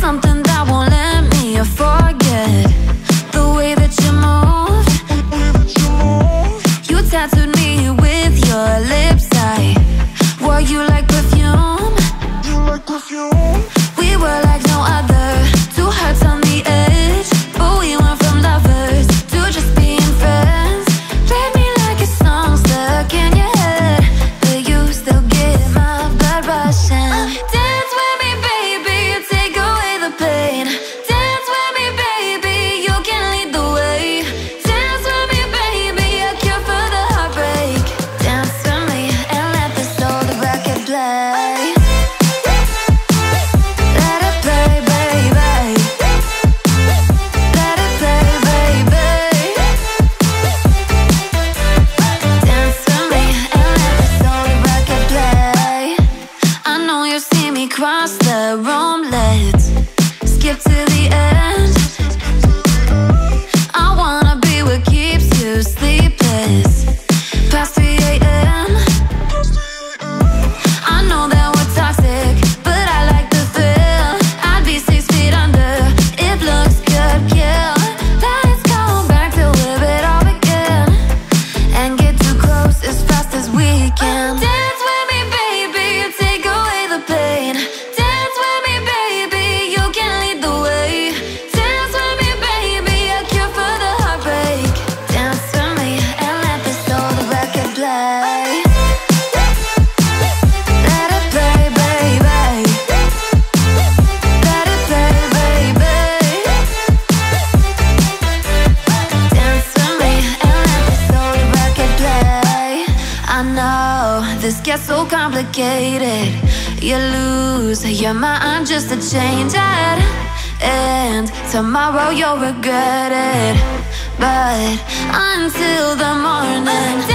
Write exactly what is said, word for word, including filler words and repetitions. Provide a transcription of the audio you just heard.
something that won't let me forget the way that you move. You tattooed me with your lips. I wore you like perfume. We were like no other, two hearts on the edge, but we went from lovers to just being friends. Play me like a song stuck in your head, but you still get my blood rushing. Dance with me, baby, take away the pain. Dance with me, baby, you can lead the way. Dance with me, baby, a cure for the heartbreak. Dance with me and let this old record play. Cross the room, let's skip to the end. I wanna be what keeps you sleepless past three A M I know that we're toxic, but I like the thrill. I'd be six feet under, it looks good, kill. Let's go back to where it all began and get too close as fast as we can. Dance with me, baby, take away the pain. This gets so complicated. You lose your mind just to change it, and tomorrow you'll regret it. But until the morning.